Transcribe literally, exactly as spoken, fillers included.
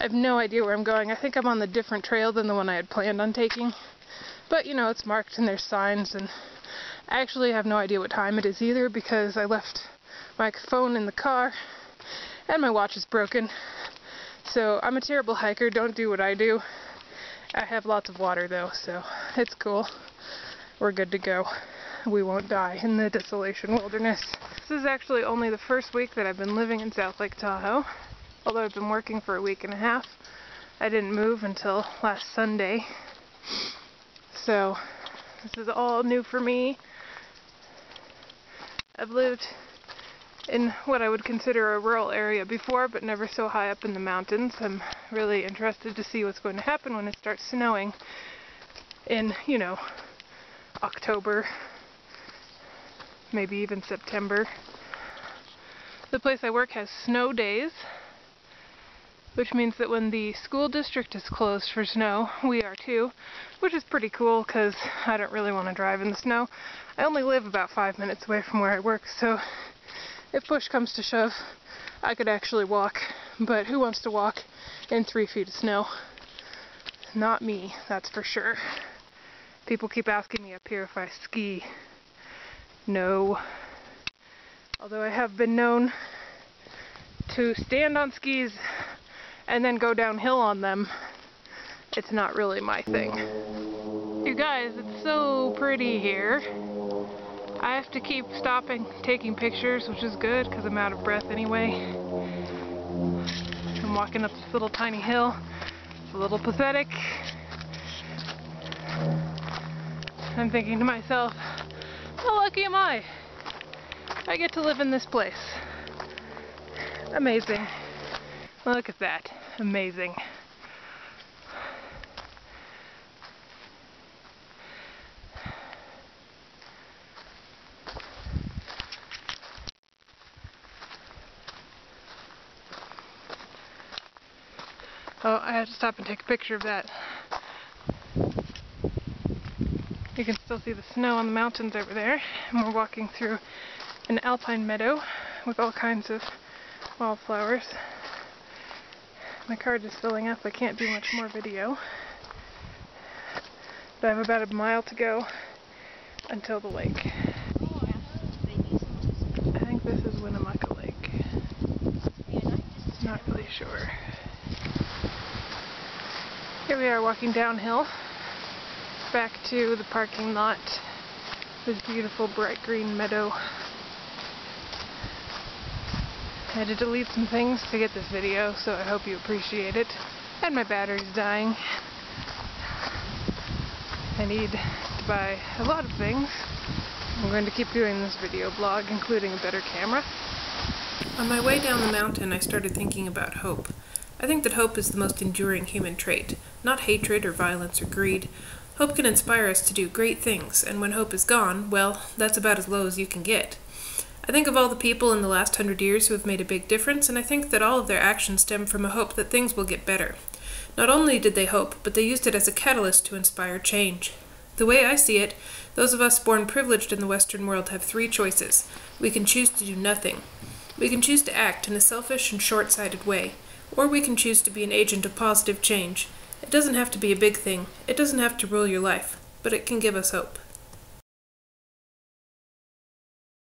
I have no idea where I'm going. I think I'm on the different trail than the one I had planned on taking. But, you know, it's marked and there's signs, and I actually have no idea what time it is either, because I left my phone in the car and my watch is broken. So I'm a terrible hiker. Don't do what I do. I have lots of water, though, so it's cool. We're good to go. We won't die in the desolation wilderness. This is actually only the first week that I've been living in South Lake Tahoe. Although I've been working for a week and a half, I didn't move until last Sunday. So this is all new for me. I've lived in what I would consider a rural area before, but never so high up in the mountains. I'm really interested to see what's going to happen when it starts snowing in, you know, October, maybe even September. The place I work has snow days, which means that when the school district is closed for snow, we are too, which is pretty cool because I don't really want to drive in the snow. I only live about five minutes away from where I work, so if push comes to shove, I could actually walk, but who wants to walk in three feet of snow? Not me, that's for sure. People keep asking me up here if I ski. No. Although I have been known to stand on skis and then go downhill on them. It's not really my thing. You guys, it's so pretty here. I have to keep stopping, taking pictures, which is good because I'm out of breath anyway. I'm walking up this little tiny hill. It's a little pathetic. I'm thinking to myself, how lucky am I? I get to live in this place. Amazing. Look at that. Amazing. Oh, I had to stop and take a picture of that. You can still see the snow on the mountains over there, and we're walking through an alpine meadow with all kinds of wildflowers. My card is filling up. I can't do much more video. But I have about a mile to go until the lake. I think this is Winnemucca Lake. Not really sure. Here we are walking downhill back to the parking lot. This beautiful bright green meadow. I had to delete some things to get this video, so I hope you appreciate it. And my battery's dying. I need to buy a lot of things. I'm going to keep doing this video blog, including a better camera. On my way down the mountain, I started thinking about hope. I think that hope is the most enduring human trait, not hatred or violence or greed. Hope can inspire us to do great things, and when hope is gone, well, that's about as low as you can get. I think of all the people in the last hundred years who have made a big difference, and I think that all of their actions stem from a hope that things will get better. Not only did they hope, but they used it as a catalyst to inspire change. The way I see it, those of us born privileged in the Western world have three choices. We can choose to do nothing. We can choose to act in a selfish and short-sighted way, or we can choose to be an agent of positive change. It doesn't have to be a big thing. It doesn't have to rule your life, but it can give us hope.